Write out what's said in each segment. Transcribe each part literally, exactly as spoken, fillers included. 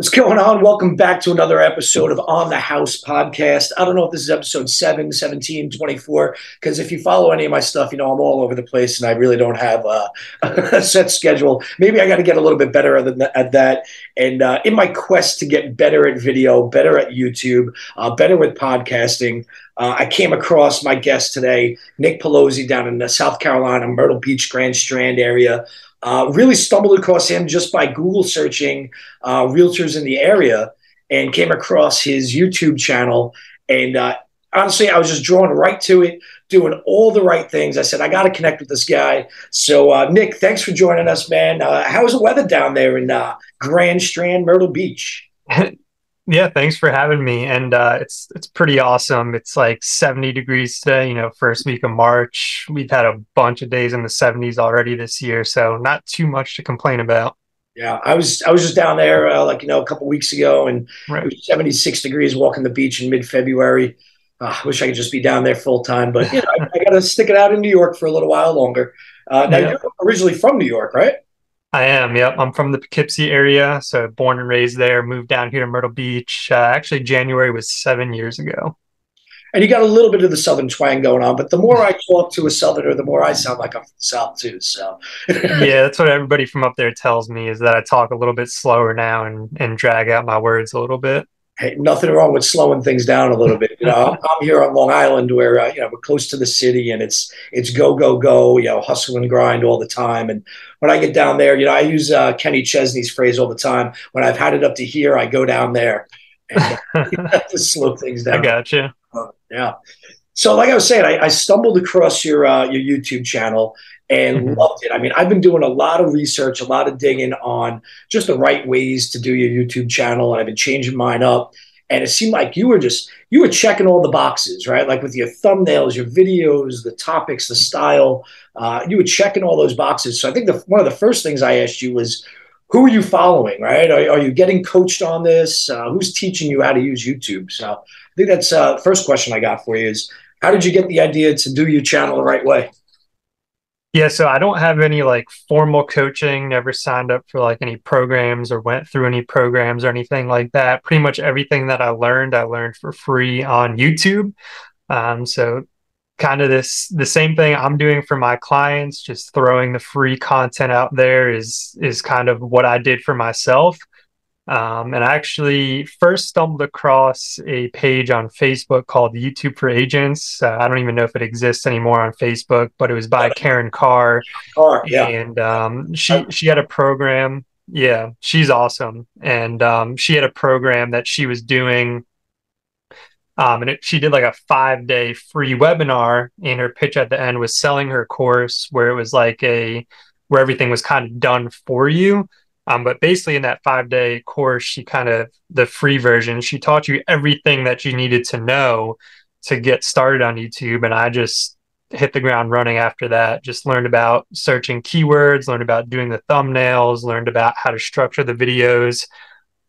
What's going on? Welcome back to another episode of On The House Podcast. I don't know if this is episode seven, seventeen, twenty-four, because if you follow any of my stuff, you know I'm all over the place and I really don't have uh, a set schedule. Maybe I got to get a little bit better at that. And uh, in my quest to get better at video, better at YouTube, uh, better with podcasting, Uh, I came across my guest today, Nick Paolozzi, down in South Carolina, Myrtle Beach, Grand Strand area. Uh, really stumbled across him just by Google searching uh, realtors in the area and came across his YouTube channel. And uh, honestly, I was just drawn right to it, doing all the right things. I said, I got to connect with this guy. So, uh, Nick, thanks for joining us, man. Uh, how's the weather down there in uh, Grand Strand, Myrtle Beach? Yeah, thanks for having me. And uh, it's it's pretty awesome. It's like seventy degrees today, you know, first week of March. We've had a bunch of days in the seventies already this year, so not too much to complain about. Yeah, I was I was just down there uh, like, you know, a couple weeks ago, and right. It was seventy-six degrees walking the beach in mid-February. Uh, I wish I could just be down there full time, but you know, I, I got to stick it out in New York for a little while longer. Uh, now, yeah. You're originally from New York, right? I am. Yep. I'm from the Poughkeepsie area. So born and raised there, moved down here to Myrtle Beach. Uh, actually, January was seven years ago. And you got a little bit of the Southern twang going on, but the more I talk to a Southerner, the more I sound like I'm from the South too. So yeah, that's what everybody from up there tells me, is that I talk a little bit slower now and, and drag out my words a little bit. Hey, nothing wrong with slowing things down a little bit. You know, I'm here on Long Island, where uh, you know, we're close to the city, and it's it's go go go. You know, hustle and grind all the time. And when I get down there, you know, I use uh, Kenny Chesney's phrase all the time. When I've had it up to here, I go down there and uh, just slow things down. I gotcha. Uh, yeah. So, like I was saying, I, I stumbled across your uh, your YouTube channel and mm-hmm. loved it. I mean, I've been doing a lot of research, a lot of digging on just the right ways to do your YouTube channel, and I've been changing mine up. And it seemed like you were just, you were checking all the boxes, right? Like with your thumbnails, your videos, the topics, the style, uh, you were checking all those boxes. So I think the, one of the first things I asked you was, who are you following, right? Are, are you getting coached on this? Uh, who's teaching you how to use YouTube? So I think that's uh, the first question I got for you is, how did you get the idea to do your channel the right way? Yeah, so I don't have any like formal coaching, never signed up for like any programs or went through any programs or anything like that. Pretty much everything that I learned, I learned for free on YouTube. Um, so kind of this the same thing I'm doing for my clients, just throwing the free content out there is is kind of what I did for myself. Um, and I actually first stumbled across a page on Facebook called YouTube for Agents. Uh, I don't even know if it exists anymore on Facebook, but it was by Karen Carr. Carr, yeah. And um, she, she had a program. Yeah, she's awesome. And um, she had a program that she was doing. Um, and it, she did like a five-day free webinar. And her pitch at the end was selling her course, where it was like a, where everything was kind of done for you. Um, but basically in that five-day course, she kind of, the free version, she taught you everything that you needed to know to get started on YouTube. And I just hit the ground running after that, just learned about searching keywords, learned about doing the thumbnails, learned about how to structure the videos,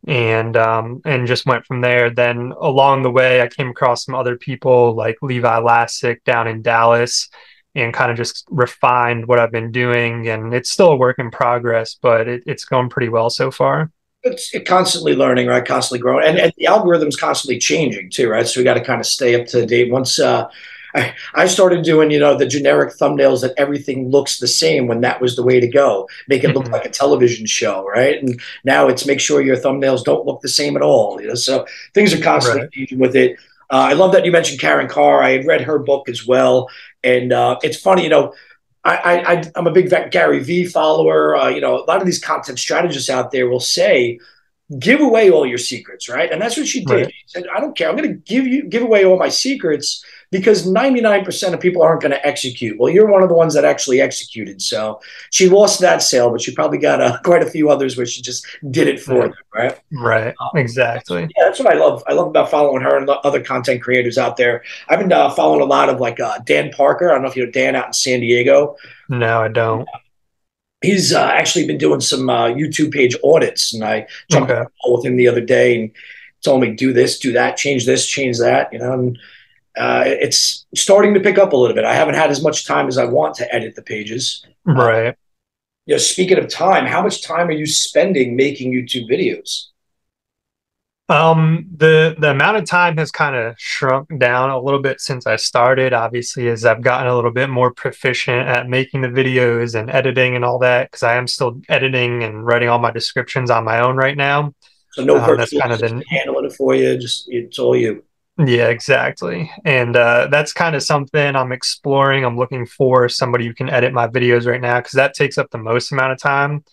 and um, and just went from there. Then along the way, I came across some other people like Levi Lassick down in Dallas, and kind of just refined what I've been doing. And it's still a work in progress, but it, it's going pretty well so far. It's constantly learning, right? Constantly growing. And, and the algorithm's constantly changing too, right? So we got to kind of stay up to date. Once uh, I, I started doing, you know, the generic thumbnails that everything looks the same, when that was the way to go, make it look like a television show, right? And now it's make sure your thumbnails don't look the same at all. You know, so things are constantly right. changing with it. Uh, I love that you mentioned Karen Carr. I read her book as well. And uh, it's funny, you know, I, I, I'm a big Gary V follower. Uh, you know, a lot of these content strategists out there will say, give away all your secrets, right? And that's what she did. Right. She said, I don't care. I'm going to give you give away all my secrets, because ninety-nine percent of people aren't going to execute. Well, you're one of the ones that actually executed. So she lost that sale, but she probably got uh, quite a few others where she just did it for them, right? Right, um, exactly. Yeah, that's what I love. I love about following her and other content creators out there. I've been uh, following a lot of like uh, Dan Parker. I don't know if you know Dan out in San Diego. No, I don't. He's uh, actually been doing some uh, YouTube page audits, and I jumped okay. on the call with him the other day and told me, do this, do that, change this, change that, you know, and Uh, it's starting to pick up a little bit. I haven't had as much time as I want to edit the pages. Right. Uh, you know, speaking of time, how much time are you spending making YouTube videos? Um, the, the amount of time has kind of shrunk down a little bit since I started, obviously, as I've gotten a little bit more proficient at making the videos and editing and all that, because I am still editing and writing all my descriptions on my own right now. So no um, that's kind of the handling it for you. Just, it's all you. Yeah, exactly. And uh, that's kind of something I'm exploring. I'm looking for somebody who can edit my videos right now, because that takes up the most amount of time.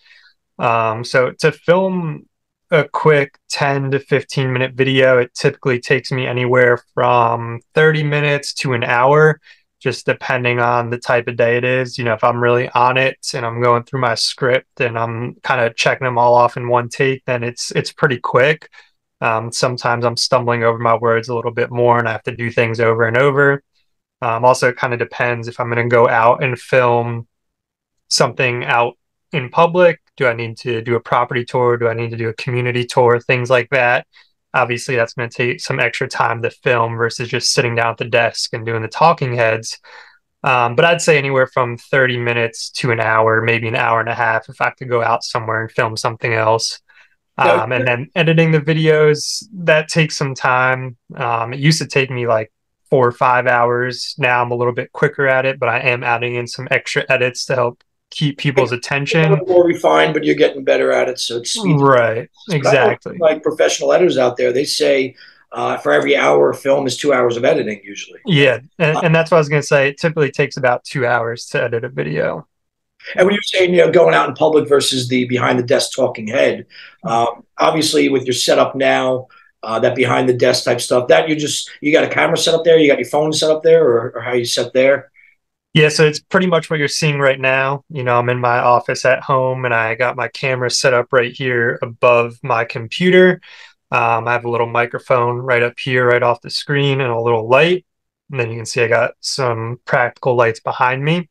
Um, so to film a quick ten to fifteen minute video, it typically takes me anywhere from thirty minutes to an hour, just depending on the type of day it is. You know, if I'm really on it and I'm going through my script and I'm kind of checking them all off in one take, then it's, it's pretty quick. Um, sometimes I'm stumbling over my words a little bit more and I have to do things over and over. Um, also, it kind of depends if I'm going to go out and film something out in public. Do I need to do a property tour? Do I need to do a community tour? Things like that. Obviously, that's going to take some extra time to film versus just sitting down at the desk and doing the talking heads. Um, but I'd say anywhere from thirty minutes to an hour, maybe an hour and a half if I have to go out somewhere and film something else. Um, and then editing the videos, that takes some time. Um, it used to take me like four or five hours. Now I'm a little bit quicker at it, but I am adding in some extra edits to help keep people's attention. It's a little more refined, but you're getting better at it, so it's speedy. Right, exactly. Like professional editors out there, they say uh, for every hour of film is two hours of editing usually. Yeah, and, uh, and that's what I was going to say. It typically takes about two hours to edit a video. And when you're saying, you know, going out in public versus the behind the desk talking head, um, obviously with your setup now, uh, that behind the desk type stuff, that you just, you got a camera set up there, you got your phone set up there, or, or how you set there? Yeah, so it's pretty much what you're seeing right now. You know, I'm in my office at home and I got my camera set up right here above my computer. Um, I have a little microphone right up here, right off the screen, and a little light. And then you can see I got some practical lights behind me.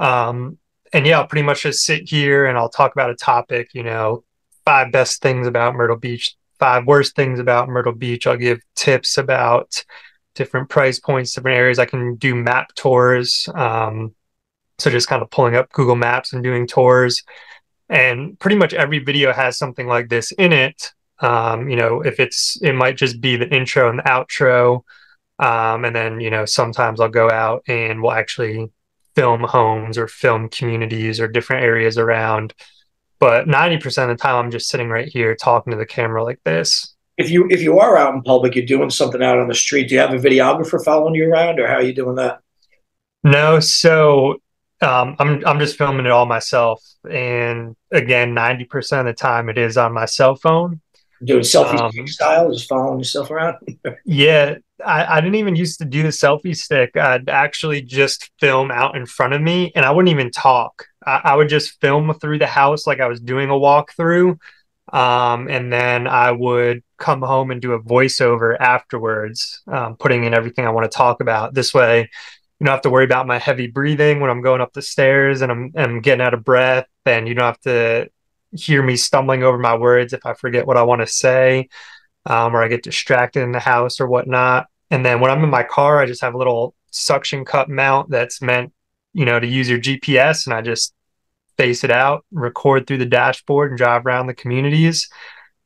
Um, And yeah, I'll pretty much just sit here and I'll talk about a topic, you know, five best things about Myrtle Beach, five worst things about Myrtle Beach. I'll give tips about different price points, different areas. I can do map tours. Um, so just kind of pulling up Google Maps and doing tours. And pretty much every video has something like this in it. Um, you know, if it's, it might just be the intro and the outro. Um, and then, you know, sometimes I'll go out and we'll actually film homes or film communities or different areas around, but ninety percent of the time I'm just sitting right here talking to the camera like this. If you if you are out in public, you're doing something out on the street, do you have a videographer following you around, or how are you doing that? No, so um, I'm, I'm just filming it all myself. And again, ninety percent of the time it is on my cell phone. Doing selfie um, style, just following yourself around? Yeah, I, I didn't even used to do the selfie stick. I'd actually just film out in front of me, and I wouldn't even talk. I, I would just film through the house like I was doing a walkthrough, um, and then I would come home and do a voiceover afterwards, um, putting in everything I want to talk about. This way, you don't have to worry about my heavy breathing when I'm going up the stairs and I'm, I'm getting out of breath, and you don't have to hear me stumbling over my words if I forget what I want to say, um, or I get distracted in the house or whatnot. And then when I'm in my car, I just have a little suction cup mount that's meant, you know, to use your G P S, and I just face it out, record through the dashboard, and drive around the communities.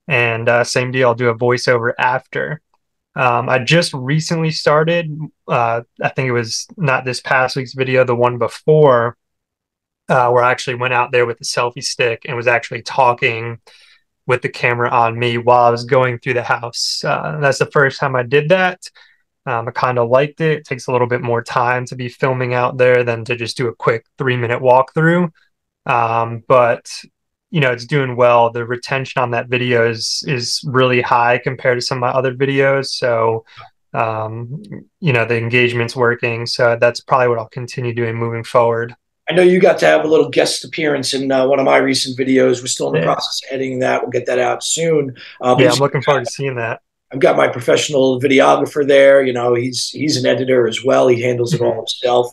And uh, same deal, I'll do a voiceover after. Um, I just recently started, uh, I think it was not this past week's video, the one before, Uh, where I actually went out there with the selfie stick and was actually talking with the camera on me while I was going through the house. Uh, that's the first time I did that. Um, I kind of liked it. It takes a little bit more time to be filming out there than to just do a quick three-minute walkthrough. Um, but, you know, it's doing well. The retention on that video is, is really high compared to some of my other videos. So, um, you know, the engagement's working. So that's probably what I'll continue doing moving forward. I know you got to have a little guest appearance in uh, one of my recent videos. We're still in the yeah. process of editing that. We'll get that out soon. Uh, yeah, I'm looking forward to seeing that. I've got my professional videographer there. You know, he's he's an editor as well. He handles mm-hmm. it all himself.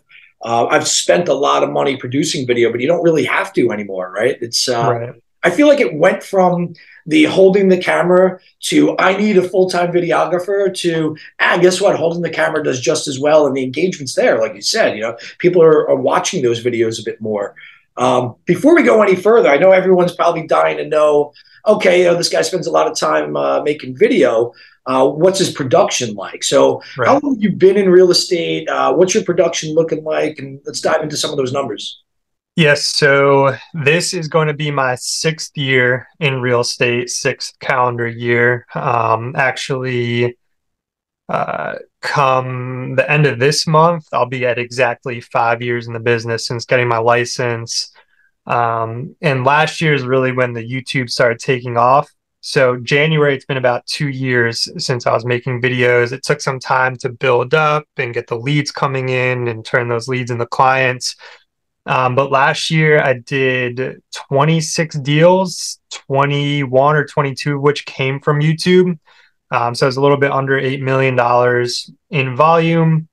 Uh, I've spent a lot of money producing video, but you don't really have to anymore, right? It's uh, right. I feel like it went from the holding the camera to I need a full-time videographer to, ah, guess what? Holding the camera does just as well. And the engagement's there. Like you said, you know, people are, are watching those videos a bit more. Um, before we go any further, I know everyone's probably dying to know, okay, you know, this guy spends a lot of time uh, making video. Uh, what's his production like? So right. How long have you been in real estate? Uh, what's your production looking like? And let's dive into some of those numbers. Yes. So this is going to be my sixth year in real estate, sixth calendar year. Um, actually, uh, come the end of this month, I'll be at exactly five years in the business since getting my license. Um, and last year is really when the YouTube started taking off. So January, it's been about two years since I was making videos. It took some time to build up and get the leads coming in and turn those leads into clients. Um, but last year I did twenty-six deals, twenty-one or twenty-two, which came from YouTube. Um, so it was a little bit under eight million dollars in volume.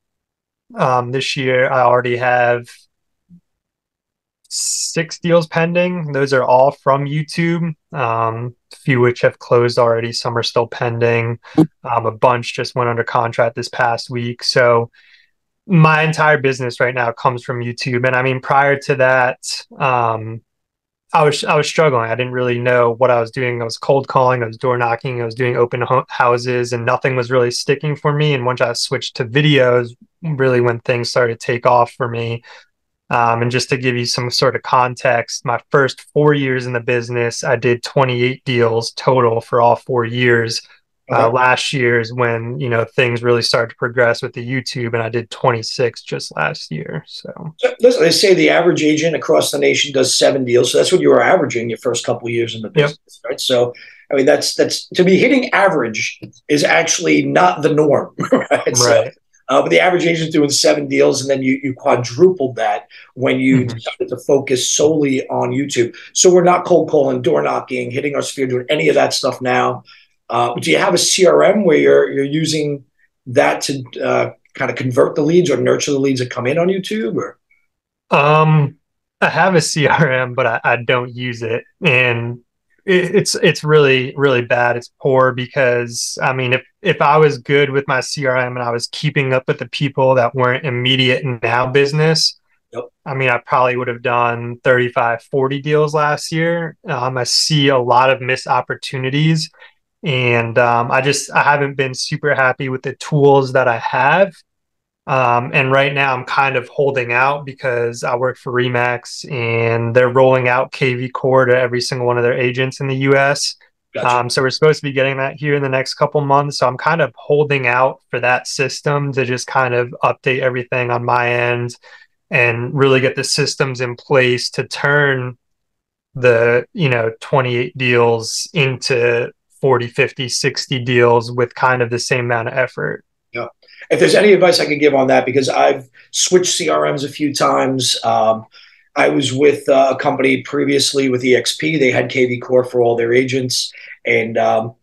Um, this year I already have six deals pending. Those are all from YouTube. Um, a few which have closed already. Some are still pending. Um, a bunch just went under contract this past week. So my entire business right now comes from YouTube. And I mean, prior to that, um, I was, I was struggling. I didn't really know what I was doing. I was cold calling, I was door knocking, I was doing open houses, and nothing was really sticking for me. And once I switched to videos, really when things started to take off for me. Um, and just to give you some sort of context, my first four years in the business, I did twenty-eight deals total for all four years. Uh, okay. Last year is when, you know, things really started to progress with the YouTube, and I did twenty-six just last year. So listen, they say the average agent across the nation does seven deals. So that's what you were averaging your first couple of years in the business, yep. Right? So, I mean, that's, that's to be hitting average is actually not the norm, right? Right. So, Uh, but the average agent's doing seven deals, and then you, you quadrupled that when you mm-hmm. decided to focus solely on YouTube. So we're not cold calling, door knocking, hitting our sphere, doing any of that stuff now. Uh, do you have a C R M where you're you're using that to uh, kind of convert the leads or nurture the leads that come in on YouTube? Or um, I have a C R M, but I, I don't use it, and it, it's it's really really bad. It's poor because I mean if. If I was good with my C R M and I was keeping up with the people that weren't immediate now business, yep. I mean, I probably would have done thirty-five, forty deals last year. Um, I see a lot of missed opportunities, and um, I just, I haven't been super happy with the tools that I have. Um, and right now I'm kind of holding out because I work for Remax and they're rolling out K V Core to every single one of their agents in the U S Gotcha. Um, so we're supposed to be getting that here in the next couple months. So I'm kind of holding out for that system to just kind of update everything on my end and really get the systems in place to turn the, you know, twenty-eight deals into forty, fifty, sixty deals with kind of the same amount of effort. Yeah. If there's any advice I can give on that, because I've switched C R Ms a few times, um, I was with uh, a company previously with E X P. They had K V Core for all their agents. And um,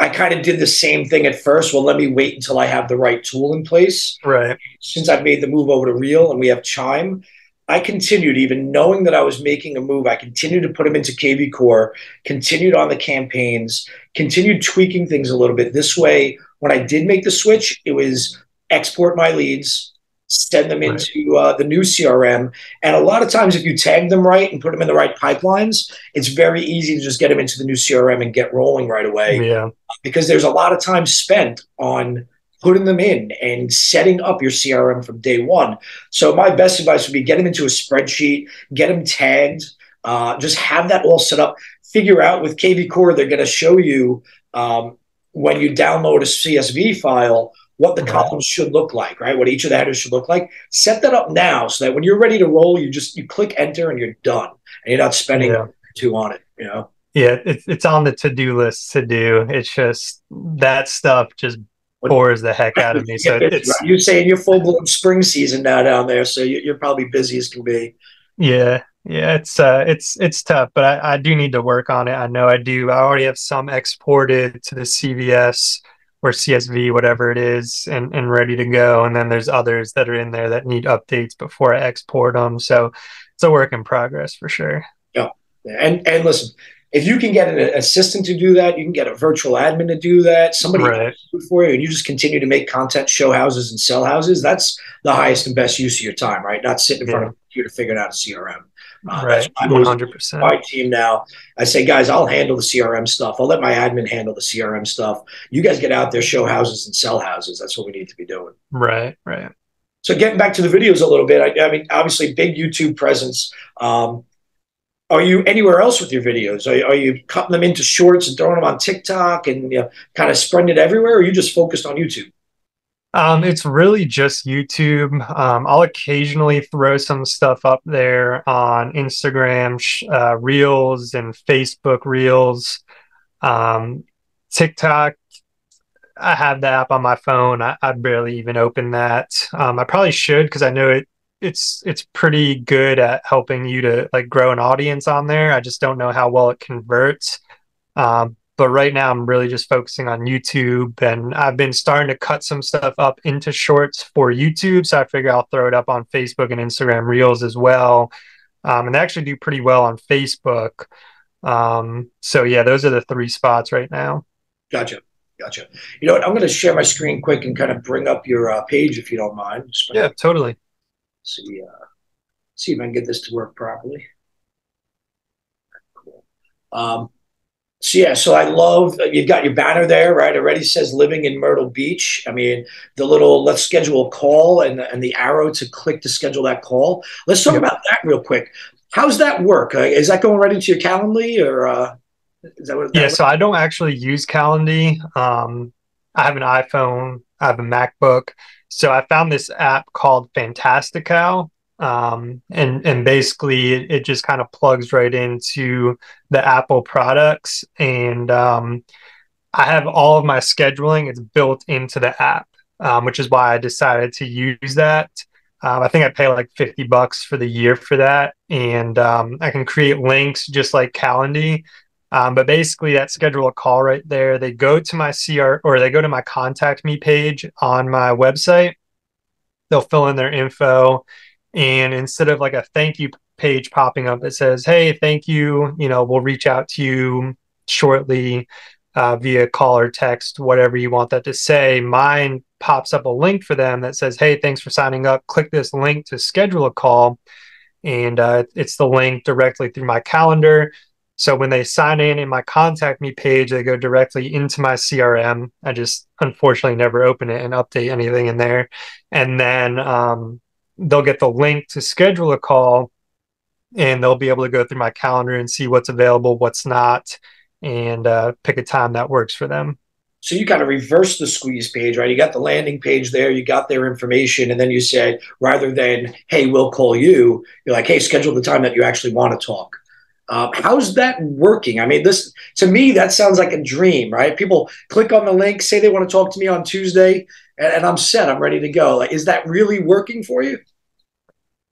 I kind of did the same thing at first. Well, let me wait until I have the right tool in place. Right. Since I've made the move over to Reel and we have Chime, I continued, even knowing that I was making a move, I continued to put them into K V Core, continued on the campaigns, continued tweaking things a little bit. This way, when I did make the switch, it was export my leads, send them into uh, the new C R M. And a lot of times if you tag them right and put them in the right pipelines, it's very easy to just get them into the new C R M and get rolling right away. Yeah. Because there's a lot of time spent on putting them in and setting up your C R M from day one. So my best advice would be get them into a spreadsheet, get them tagged, uh, just have that all set up, figure out with K V Core, they're going to show you um, when you download a C S V file, what the columns should look like, right? What each of the headers should look like. Set that up now so that when you're ready to roll, you just you click enter and you're done, and you're not spending yeah. too on it. You know, yeah, it's it's on the to-do list to do. It's just that stuff just bores the heck out of me. So it's, it's right. You're saying you're full blown spring season now down there, so you, you're probably busy as can be. Yeah, yeah, it's uh, it's it's tough, but I, I do need to work on it. I know I do. I already have some exported to the C V S. Or C S V, whatever it is, and, and ready to go. And then there's others that are in there that need updates before I export them. So it's a work in progress for sure. Yeah. And and listen, if you can get an assistant to do that, you can get a virtual admin to do that, somebody right. can do it for you, and you just continue to make content, show houses and sell houses. That's the highest and best use of your time, right? Not sitting in yeah. front of a computer figuring out a C R M. Uh, right. one hundred percent. My team now, I say, guys, I'll handle the C R M stuff. I'll let my admin handle the C R M stuff. You guys get out there, show houses and sell houses. That's what we need to be doing. Right, right. So getting back to the videos a little bit, I, I mean, obviously big YouTube presence. Um, are you anywhere else with your videos? Are, are you cutting them into shorts and throwing them on TikTok and you know, kind of spreading it everywhere? Or are you just focused on YouTube? Um, it's really just YouTube. Um, I'll occasionally throw some stuff up there on Instagram uh, Reels and Facebook Reels. Um, TikTok, I have the app on my phone. I, I barely even open that. Um, I probably should because I know it. It's it's pretty good at helping you to like grow an audience on there. I just don't know how well it converts. Um, But right now I'm really just focusing on YouTube, and I've been starting to cut some stuff up into shorts for YouTube. So I figure I'll throw it up on Facebook and Instagram Reels as well. Um, and they actually do pretty well on Facebook. Um, so yeah, those are the three spots right now. Gotcha. Gotcha. You know what? I'm going to share my screen quick and kind of bring up your uh, page if you don't mind. Yeah, totally. See, uh, see if I can get this to work properly. Cool. Um, So, yeah, so I love, you've got your banner there, right? It already says living in Myrtle Beach. I mean, the little let's schedule a call and, and the arrow to click to schedule that call. Let's talk yeah. about that real quick. How's that work? Uh, is that going right into your Calendly or uh, is that what? That yeah, works? So I don't actually use Calendly. Um, I have an iPhone. I have a MacBook. So I found this app called Fantastical. Um, and, and basically it, it just kind of plugs right into the Apple products. And, um, I have all of my scheduling. It's built into the app, um, which is why I decided to use that. Um, I think I pay like fifty bucks for the year for that. And, um, I can create links just like Calendly. Um, but basically that schedule a call right there, they go to my C R or they go to my contact me page on my website. They'll fill in their info. And instead of like a thank you page popping up that says, hey, thank you, you know, we'll reach out to you shortly uh, via call or text, whatever you want that to say, mine pops up a link for them that says, hey, thanks for signing up. Click this link to schedule a call. And uh, it's the link directly through my calendar. So when they sign in in my contact me page, they go directly into my C R M. I just unfortunately never open it and update anything in there. And then, um, they'll get the link to schedule a call and they'll be able to go through my calendar and see what's available, what's not, and uh, pick a time that works for them. So you kind of reverse the squeeze page, right? You got the landing page there, you got their information, and then you said, rather than, hey, we'll call you, you're like, hey, schedule the time that you actually want to talk. Uh, how's that working? I mean, this to me, that sounds like a dream, right? People click on the link, say they want to talk to me on Tuesday, and, and I'm set. I'm ready to go. Like, is that really working for you?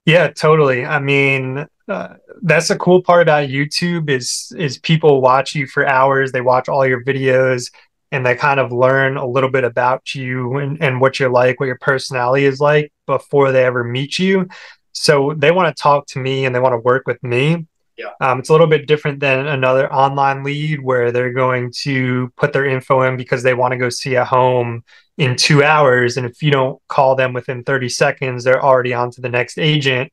Yeah, totally. I mean, uh, that's the cool part about YouTube is is people watch you for hours. They watch all your videos and they kind of learn a little bit about you and, and what you're like, what your personality is like before they ever meet you. So they want to talk to me and they want to work with me. Yeah. Um, it's a little bit different than another online lead where they're going to put their info in because they want to go see a home in two hours. And if you don't call them within thirty seconds, they're already on to the next agent.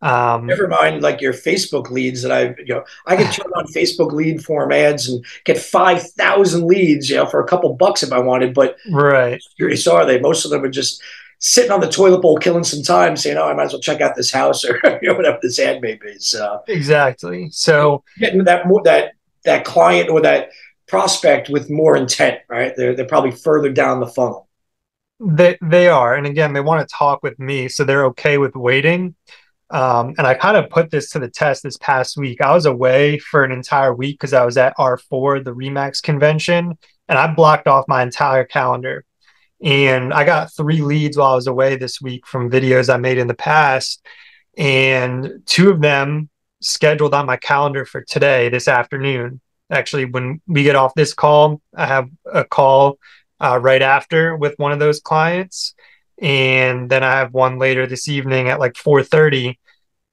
Um, Never mind like your Facebook leads that I've, you know, I could turn on Facebook lead form ads and get five thousand leads, you know, for a couple bucks if I wanted, but right. So are they? Most of them are just sitting on the toilet bowl, killing some time, saying, oh, I might as well check out this house or you know, whatever this ad may be. So, exactly. So getting that more, that, that client or that prospect with more intent, right? They're, they're probably further down the funnel. They, they are. And again, they want to talk with me, so they're okay with waiting. Um, and I kind of put this to the test this past week. I was away for an entire week because I was at R four, the Remax convention, and I blocked off my entire calendar. And I got three leads while I was away this week from videos I made in the past. And two of them scheduled on my calendar for today, this afternoon. Actually, when we get off this call, I have a call uh, right after with one of those clients. And then I have one later this evening at like four thirty.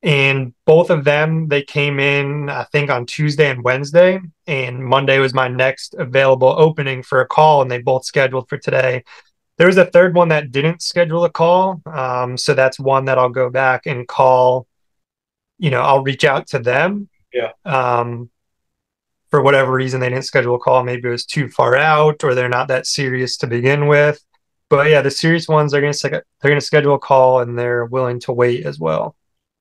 And both of them, they came in, I think, on Tuesday and Wednesday. And Monday was my next available opening for a call. And they both scheduled for today. There was a third one that didn't schedule a call. Um, so that's one that I'll go back and call you know, I'll reach out to them. Yeah. Um, for whatever reason, they didn't schedule a call. Maybe it was too far out, or they're not that serious to begin with. But yeah, the serious ones are going to they're going to schedule a call, and they're willing to wait as well.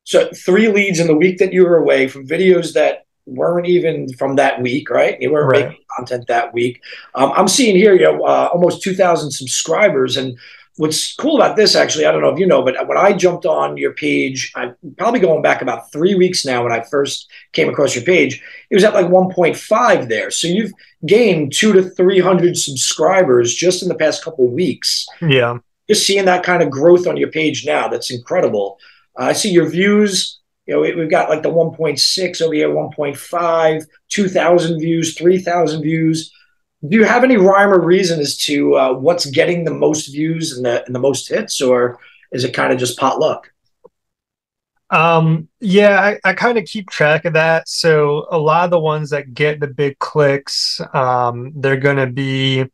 So three leads in the week that you were away from videos that weren't even from that week, right? They weren't right. making content that week. Um, I'm seeing here, you know, uh, almost two thousand subscribers. And what's cool about this, actually, I don't know if you know, but when I jumped on your page, I'm probably going back about three weeks now when I first came across your page, it was at like one point five there. So you've gained two to three hundred subscribers just in the past couple of weeks. Yeah. You're seeing that kind of growth on your page now. That's incredible. Uh, I see your views. You know, we've got like the one point six over here, one point five, two thousand views, three thousand views. Do you have any rhyme or reason as to uh, what's getting the most views and the, and the most hits, or is it kind of just potluck? Um, yeah, I, I kind of keep track of that. So a lot of the ones that get the big clicks, um, they're going to be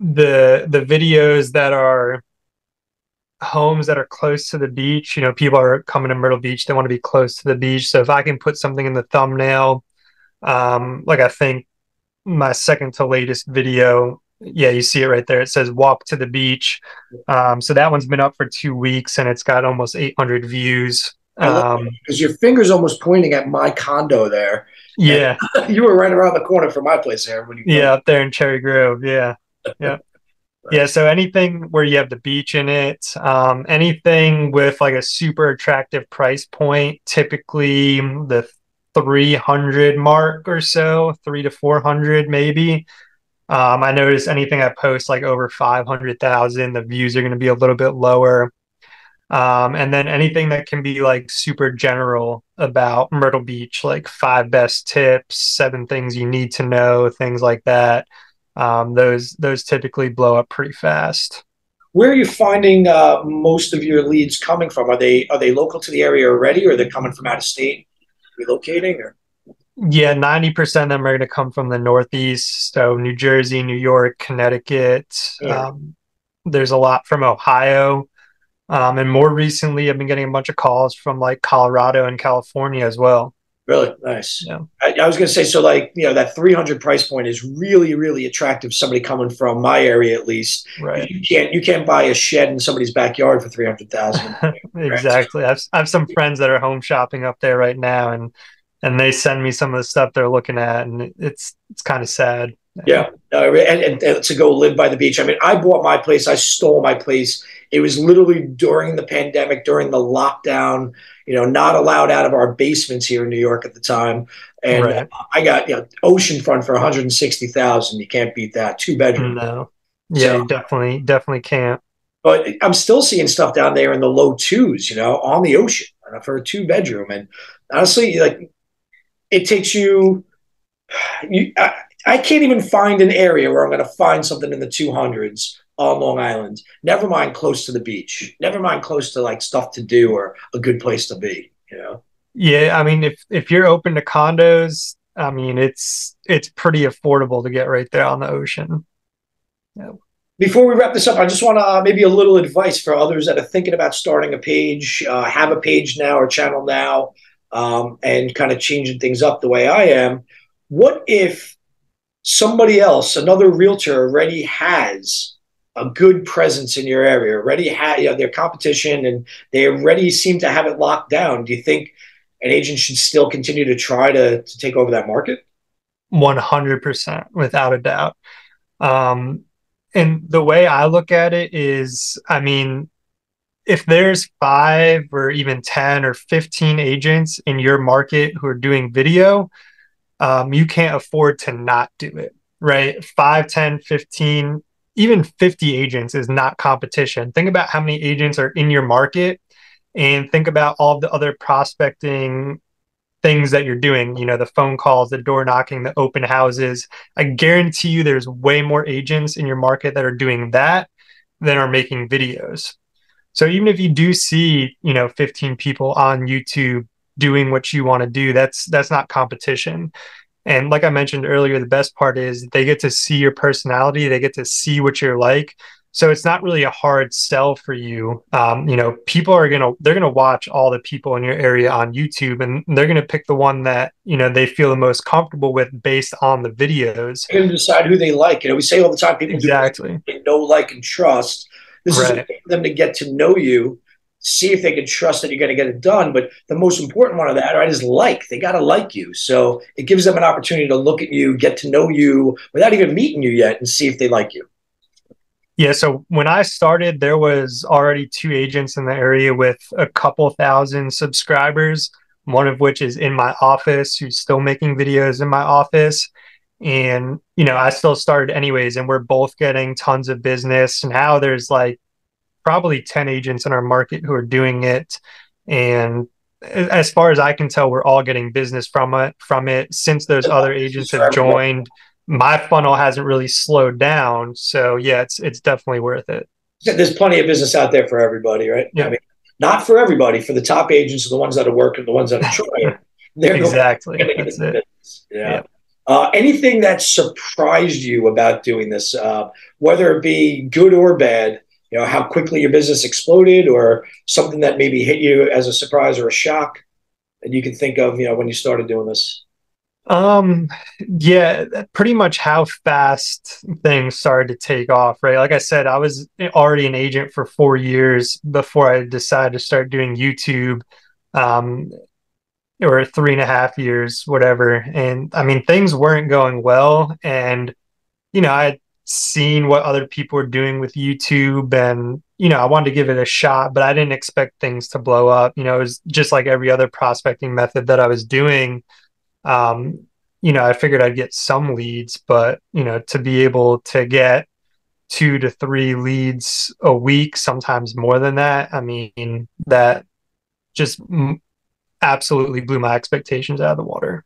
the the videos that are homes that are close to the beach. You know, people are coming to Myrtle Beach, they want to be close to the beach. So if I can put something in the thumbnail, um like I think my second to latest video, yeah, you see it right there, it says walk to the beach. Um so that one's been up for two weeks, and it's got almost eight hundred views. Um because your finger's almost pointing at my condo there. Yeah. You were right around the corner from my place there when you yeah up there in Cherry Grove. Yeah, yeah. Yeah, so anything where you have the beach in it, um, anything with like a super attractive price point, typically the three hundred mark or so, three to four hundred maybe. Um, I notice anything I post like over five hundred thousand, the views are going to be a little bit lower. Um, and then anything that can be like super general about Myrtle Beach, like five best tips, seven things you need to know, things like that. Um, those those typically blow up pretty fast. Where are you finding uh, most of your leads coming from? Are they are they local to the area already, or are they coming from out of state, relocating? Or yeah, ninety percent of them are going to come from the Northeast, so New Jersey, New York, Connecticut. Yeah. Um, there's a lot from Ohio, um, and more recently, I've been getting a bunch of calls from like Colorado and California as well. Really nice. Yeah. I, I was going to say, so like, you know, that three hundred price point is really, really attractive. Somebody coming from my area, at least, right? You can't, you can't buy a shed in somebody's backyard for three hundred thousand. Exactly. I've, I have some friends that are home shopping up there right now, and, and they send me some of the stuff they're looking at, and it's, it's kind of sad. Yeah. Uh, and, and, and to go live by the beach. I mean, I bought my place. I stole my place. It was literally during the pandemic, during the lockdown, you know, not allowed out of our basements here in New York at the time. And right. I got, you know, oceanfront for one hundred sixty thousand. You can't beat that. Two bedroom. No. Yeah, so, definitely, definitely can't. But I'm still seeing stuff down there in the low twos, you know, on the ocean for a two bedroom. And honestly, like, it takes you, you I, I can't even find an area where I'm going to find something in the two hundreds on Long Island. Never mind close to the beach. Never mind close to like stuff to do or a good place to be, you know? Yeah. I mean, if, if you're open to condos, I mean, it's, it's pretty affordable to get right there on the ocean. Yeah. Before we wrap this up, I just want to uh, maybe a little advice for others that are thinking about starting a page, uh, have a page now or channel now, um, and kind of changing things up the way I am. What if somebody else, another realtor, already has a good presence in your area, already had, you know, their competition, and they already seem to have it locked down? Do you think an agent should still continue to try to, to take over that market? one hundred percent, without a doubt. Um, and the way I look at it is, I mean, if there's five or even ten or fifteen agents in your market who are doing video, Um, you can't afford to not do it, right? five, ten, fifteen, even fifty agents is not competition. Think about how many agents are in your market, and think about all the other prospecting things that you're doing, you know, the phone calls, the door knocking, the open houses. I guarantee you there's way more agents in your market that are doing that than are making videos. So even if you do see, you know, fifteen people on YouTube doing what you want to do, that's that's not competition. And like I mentioned earlier, the best part is they get to see your personality, they get to see what you're like. So it's not really a hard sell for you. Um, you know, people are going to, they're going to watch all the people in your area on YouTube, and they're going to pick the one that, you know, they feel the most comfortable with based on the videos. They're going to decide who they like. You know, we say all the time, people exactly. do know, like, and trust. This right. is a way for them to get to know you, see if they can trust that you're going to get it done. But the most important one of that, right, is like. They got to like you. So it gives them an opportunity to look at you, get to know you without even meeting you yet, and see if they like you. Yeah, so when I started, there was already two agents in the area with a couple thousand subscribers, one of which is in my office, who's still making videos in my office. And, you know, I still started anyways, and we're both getting tons of business. And now there's like probably ten agents in our market who are doing it. And as far as I can tell, we're all getting business from it. From it. Since those other agents have joined, my funnel hasn't really slowed down. So yeah, it's, it's definitely worth it. There's plenty of business out there for everybody, right? Yeah. I mean, not for everybody, for the top agents, the ones that are working, the ones that are trying. They're exactly. Going to that's it. Yeah. yeah. Uh, anything that surprised you about doing this, uh, whether it be good or bad, you know, how quickly your business exploded, or something that maybe hit you as a surprise or a shock that you can think of, you know, when you started doing this? Um, yeah, pretty much how fast things started to take off, right? Like I said, I was already an agent for four years before I decided to start doing YouTube, um, or three and a half years, whatever. And I mean, things weren't going well. And, you know, I had seen what other people were doing with YouTube, and, you know, I wanted to give it a shot, but I didn't expect things to blow up. You know, it was just like every other prospecting method that I was doing. Um, you know, I figured I'd get some leads, but, you know, to be able to get two to three leads a week, sometimes more than that, I mean, that just m- absolutely blew my expectations out of the water.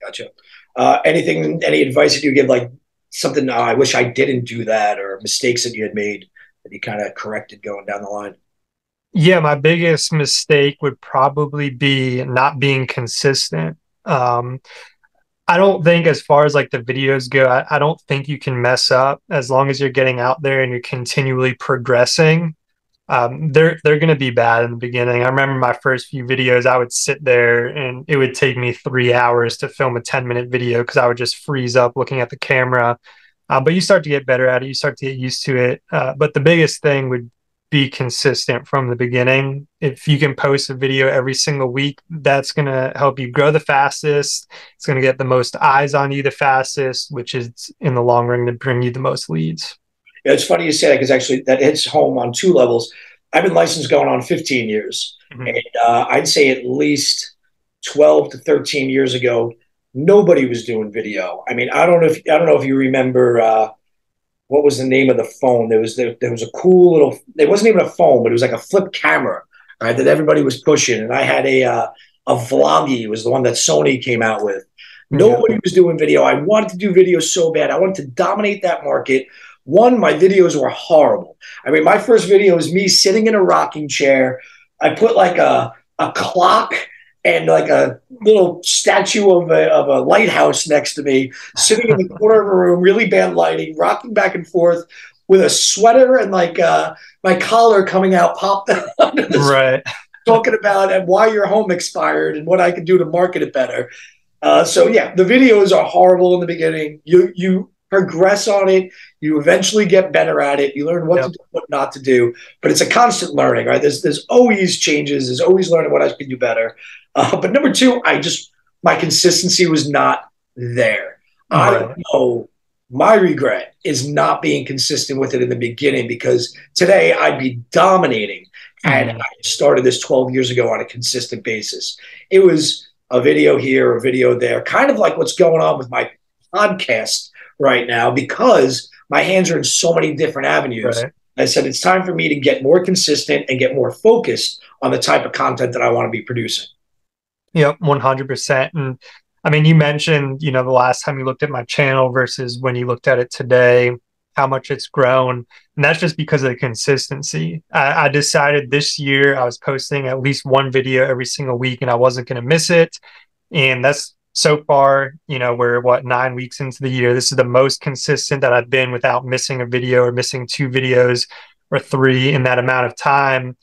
Gotcha. Uh, anything, any advice that you give, like something, oh, I wish I didn't do that, or mistakes that you had made that you kind of corrected going down the line? Yeah, my biggest mistake would probably be not being consistent. Um, I don't think, as far as like the videos go, I, I don't think you can mess up as long as you're getting out there and you're continually progressing. Um, they're, they're going to be bad in the beginning. I remember my first few videos, I would sit there and it would take me three hours to film a ten minute video, 'cause I would just freeze up looking at the camera. Uh, but you start to get better at it. You start to get used to it. Uh, but the biggest thing would be consistent from the beginning. If you can post a video every single week, that's going to help you grow the fastest. It's going to get the most eyes on you the fastest, which is in the long run to bring you the most leads. Yeah, it's funny you say that, because actually that hits home on two levels. I've been licensed going on fifteen years. Mm-hmm. And uh, I'd say at least twelve to thirteen years ago, nobody was doing video. I mean, I don't know if, I don't know if you remember, uh, what was the name of the phone? There was there, there was a cool little, it wasn't even a phone, but it was like a flip camera, right, that everybody was pushing. And I had a uh, a Vloggy, was the one that Sony came out with. Nobody yeah. was doing video. I wanted to do video so bad. I wanted to dominate that market. One, my videos were horrible. I mean, my first video was me sitting in a rocking chair. I put like a a clock and like a little statue of a, of a lighthouse next to me, sitting in the corner of a room, really bad lighting, rocking back and forth with a sweater and like uh, my collar coming out, popped out of this, right? Talking about and why your home expired and what I could do to market it better. Uh, so yeah, the videos are horrible in the beginning. You you progress on it. You eventually get better at it. You learn what yep. to do, what not to do. But it's a constant learning, right? There's there's always changes. There's always learning what I can do better. Uh, but number two, I just, my consistency was not there. Right. I know my regret is not being consistent with it in the beginning, because today I'd be dominating. Mm-hmm. And I started this twelve years ago on a consistent basis. It was a video here, a video there, kind of like what's going on with my podcast right now, because my hands are in so many different avenues. Right. I said, it's time for me to get more consistent and get more focused on the type of content that I want to be producing. Yep, one hundred percent. And I mean, you mentioned, you know, the last time you looked at my channel versus when you looked at it today, how much it's grown. And that's just because of the consistency. I, I decided this year I was posting at least one video every single week, and I wasn't going to miss it. And that's so far, you know, we're what, nine weeks into the year. This is the most consistent that I've been without missing a video or missing two videos or three in that amount of time.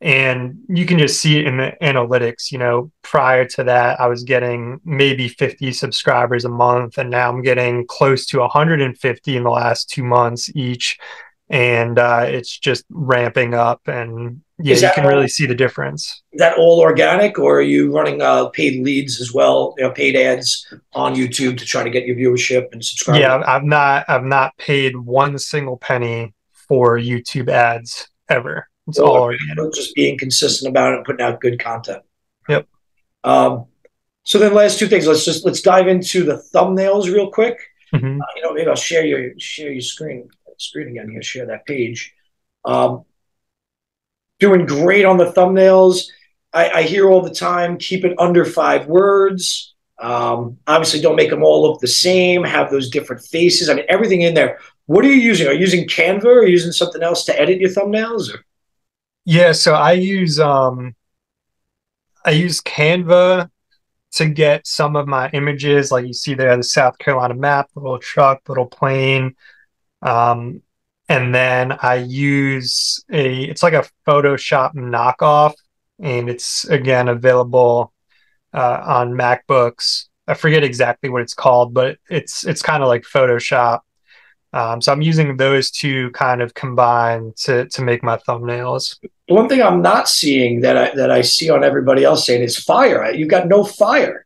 And you can just see it in the analytics. You know, prior to that, I was getting maybe fifty subscribers a month, and now I'm getting close to one hundred fifty in the last two months each. And uh, it's just ramping up, and yeah, you can all, really see the difference. Is that all organic, or are you running uh, paid leads as well? You know, paid ads on YouTube to try to get your viewership and subscribers. Yeah, I've not, I've not paid one single penny for YouTube ads ever. It's all organic. Just being consistent about it and putting out good content. Yep. Um, so then, last two things. Let's just let's dive into the thumbnails real quick. Mm-hmm. uh, you know, maybe I'll share your share your screen screen again here. Share that page. Um, doing great on the thumbnails. I, I hear all the time. Keep it under five words. Um, obviously, don't make them all look the same. Have those different faces. I mean, everything in there. What are you using? Are you using Canva or are you using something else to edit your thumbnails? Or? Yeah, so I use um, I use Canva to get some of my images, like you see there, the South Carolina map, the little truck, the little plane, um, and then I use a it's like a Photoshop knockoff, and it's again available uh, on MacBooks. I forget exactly what it's called, but it's it's kind of like Photoshop. Um, so I'm using those two kind of combined to to make my thumbnails. One thing I'm not seeing that I that I see on everybody else saying is fire. You've got no fire.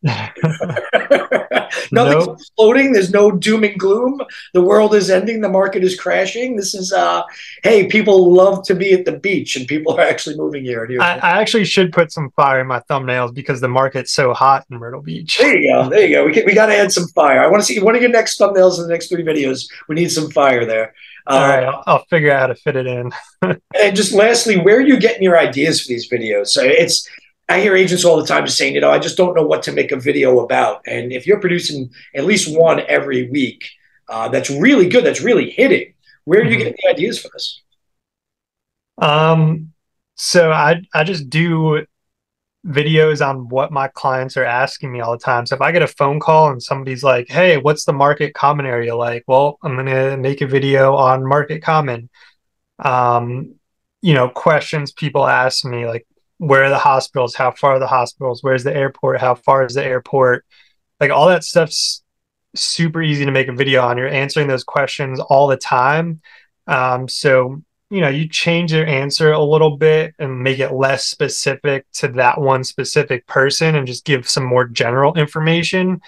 Nothing's nope. Floating. There's no doom and gloom. The world is ending. The market is crashing. This is uh, hey, people love to be at the beach, and people are actually moving here. here. I, I actually should put some fire in my thumbnails because the market's so hot in Myrtle Beach. There you go. There you go. We can, we got to add some fire. I want to see one of your next thumbnails in the next three videos. We need some fire there. Um, All right, I'll, I'll figure out how to fit it in. And just lastly, where are you getting your ideas for these videos? So it's, I hear agents all the time just saying, you know, I just don't know what to make a video about. And if you're producing at least one every week, uh, that's really good. That's really hitting. Where are you mm-hmm. getting the ideas for this? Um, so I, I just do videos on what my clients are asking me all the time. So if I get a phone call and somebody's like, hey, what's the Market Common area like? Well, I'm going to make a video on Market Common. Um, you know, questions people ask me, like, where are the hospitals? How far are the hospitals? Where's the airport? How far is the airport? Like, all that stuff's super easy to make a video on. You're answering those questions all the time. Um, so, you know, you change your answer a little bit and make it less specific to that one specific person and just give some more general information.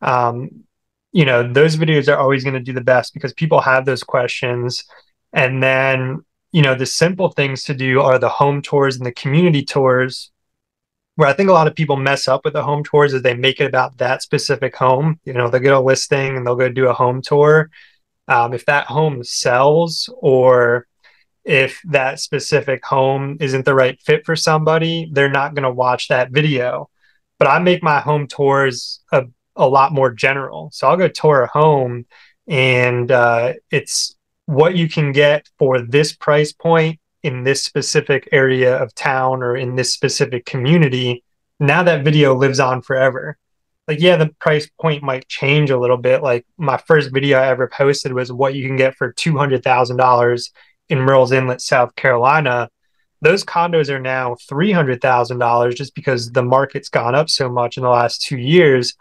Um, you know, those videos are always going to do the best because people have those questions. And then, you know, the simple things to do are the home tours and the community tours, where I think a lot of people mess up with the home tours is they make it about that specific home. You know, they'll get a listing and they'll go do a home tour. Um, if that home sells or if that specific home isn't the right fit for somebody, they're not going to watch that video. But I make my home tours a, a lot more general. So I'll go tour a home and uh, it's what you can get for this price point in this specific area of town or in this specific community. Now that video lives on forever. Like, yeah, the price point might change a little bit. Like, my first video I ever posted was what you can get for two hundred thousand dollars in Murrells Inlet, South Carolina. Those condos are now three hundred thousand dollars just because the market's gone up so much in the last two years.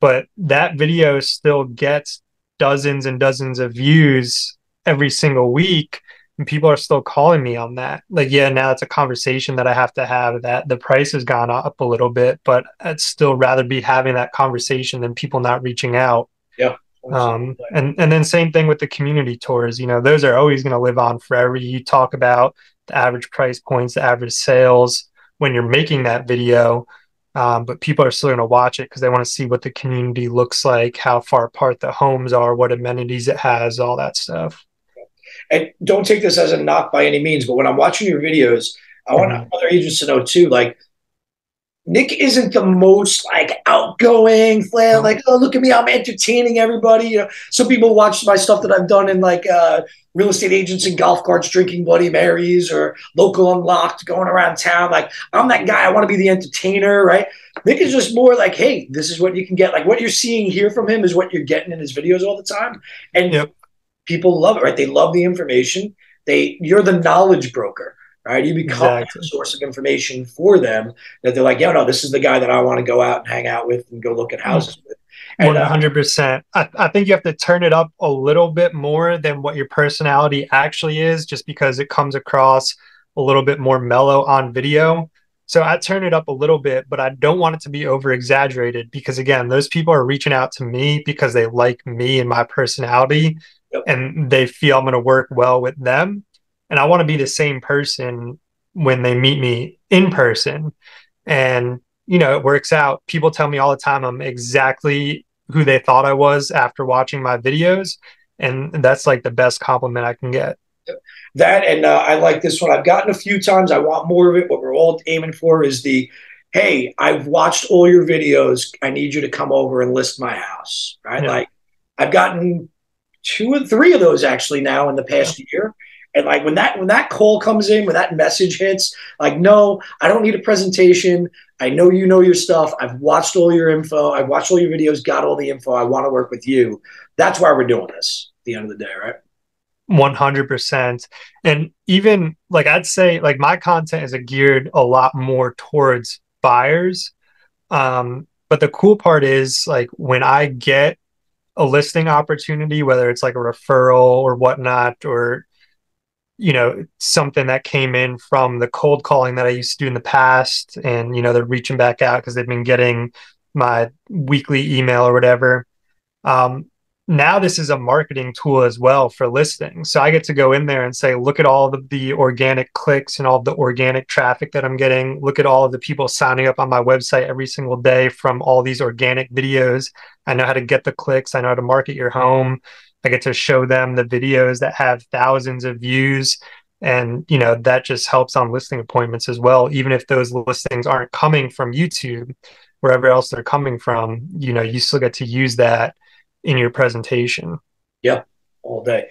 But that video still gets dozens and dozens of views every single week, and people are still calling me on that. Like, yeah, now it's a conversation that I have to have, that the price has gone up a little bit, but I'd still rather be having that conversation than people not reaching out. Yeah. Um, and, and then same thing with the community tours. You know, those are always going to live on forever. You talk about the average price points, the average sales when you're making that video, um, but people are still going to watch it because they want to see what the community looks like, how far apart the homes are, what amenities it has, all that stuff. And don't take this as a knock by any means, but when I'm watching your videos, I want mm-hmm. other agents to know too, like, Nick isn't the most like outgoing, flair, like, oh, look at me, I'm entertaining everybody. You know, some people watch my stuff that I've done in like uh, real estate agents and golf carts drinking Bloody Marys or local unlocked, going around town. Like, I'm that guy. I want to be the entertainer, right? Nick is just more like, hey, this is what you can get. Like, what you're seeing here from him is what you're getting in his videos all the time. And yep. people love it, right? They love the information. They, you're the knowledge broker. Right? You become exactly. a source of information for them that they're like, yo, no, this is the guy that I want to go out and hang out with and go look at houses with. And, one hundred percent. Uh, I, I think you have to turn it up a little bit more than what your personality actually is, just because it comes across a little bit more mellow on video. So I turn it up a little bit, but I don't want it to be over exaggerated because, again, those people are reaching out to me because they like me and my personality, yep. and they feel I'm going to work well with them. And I want to be the same person when they meet me in person. And, you know, it works out. People tell me all the time I'm exactly who they thought I was after watching my videos. And that's like the best compliment I can get. That, and uh, I like this one. I've gotten a few times. I want more of it. What we're all aiming for is the, hey, I've watched all your videos. I need you to come over and list my house. Right? Yeah. Like, I've gotten two or three of those actually now in the past yeah. year. And like when that when that call comes in, when that message hits, like, no, I don't need a presentation. I know you know your stuff. I've watched all your info. I've watched all your videos, got all the info. I want to work with you. That's why we're doing this at the end of the day, right? one hundred percent. And even like I'd say like my content is geared a lot more towards buyers. Um, but the cool part is like when I get a listing opportunity, whether it's like a referral or whatnot, or you know, something that came in from the cold calling that I used to do in the past. And, you know, they're reaching back out because they've been getting my weekly email or whatever. Um, now this is a marketing tool as well for listings. So I get to go in there and say, look at all the, the organic clicks and all the organic traffic that I'm getting. Look at all of the people signing up on my website every single day from all these organic videos. I know how to get the clicks. I know how to market your home. I get to show them the videos that have thousands of views. And, you know, that just helps on listing appointments as well. Even if those listings aren't coming from YouTube, wherever else they're coming from, you know, you still get to use that in your presentation. Yeah. All day.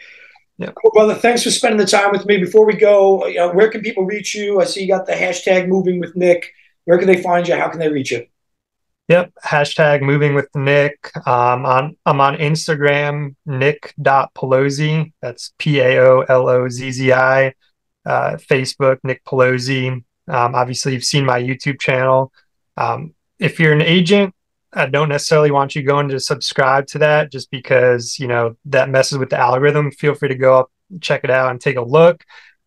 Yeah. Cool, brother. Thanks for spending the time with me. Before we go, you know, where can people reach you? I see you got the hashtag Moving with Nick. Where can they find you? How can they reach you? Yep. Hashtag Moving with Nick. Um, on, I'm on Instagram, nick dot paolozzi. That's P A O L O Z Z I. Uh, Facebook, Nick Paolozzi. Um, obviously, you've seen my YouTube channel. Um, if you're an agent, I don't necessarily want you going to subscribe to that just because, you know, that messes with the algorithm. Feel free to go up, check it out, and take a look.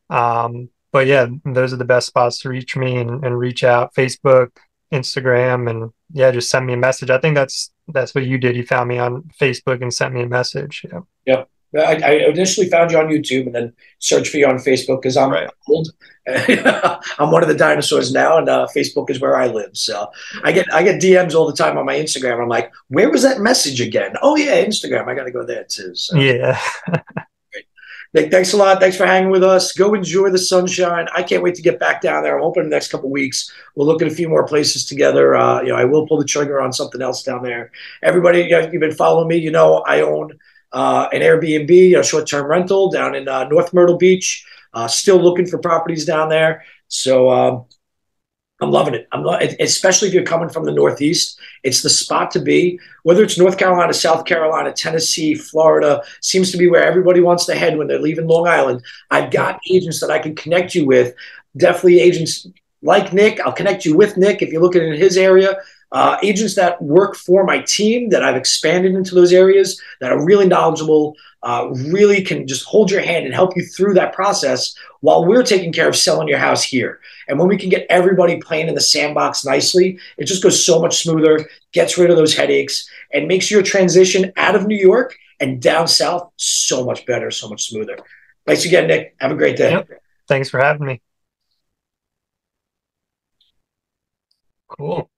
Um, but yeah, those are the best spots to reach me and, and reach out. Facebook, Instagram, and yeah, just send me a message. I think that's that's what you did. You found me on Facebook and sent me a message. Yeah, yeah. I, I initially found you on YouTube and then searched for you on Facebook because I'm right. old. I'm one of the dinosaurs now, and uh, Facebook is where I live. So I get I get D Ms all the time on my Instagram. I'm like, where was that message again? Oh yeah, Instagram. I got to go there too. So. Yeah. Nick, thanks a lot. Thanks for hanging with us. Go enjoy the sunshine. I can't wait to get back down there. I'm hoping in the next couple of weeks we'll look at a few more places together. Uh, you know, I will pull the trigger on something else down there. Everybody, you know, if you've been following me, you know I own uh, an Airbnb, you know, short-term rental down in uh, North Myrtle Beach. Uh, still looking for properties down there. So um, I'm loving it. I'm lo- especially if you're coming from the Northeast. It's the spot to be, whether it's North Carolina, South Carolina, Tennessee, Florida, seems to be where everybody wants to head when they're leaving Long Island. I've got agents that I can connect you with. Definitely agents like Nick. I'll connect you with Nick if you're looking in his area. Uh, agents that work for my team that I've expanded into those areas that are really knowledgeable, uh, really can just hold your hand and help you through that process while we're taking care of selling your house here. And when we can get everybody playing in the sandbox nicely, it just goes so much smoother, gets rid of those headaches, and makes your transition out of New York and down south so much better, so much smoother. Thanks again, Nick. Have a great day. Yep. Thanks for having me. Cool.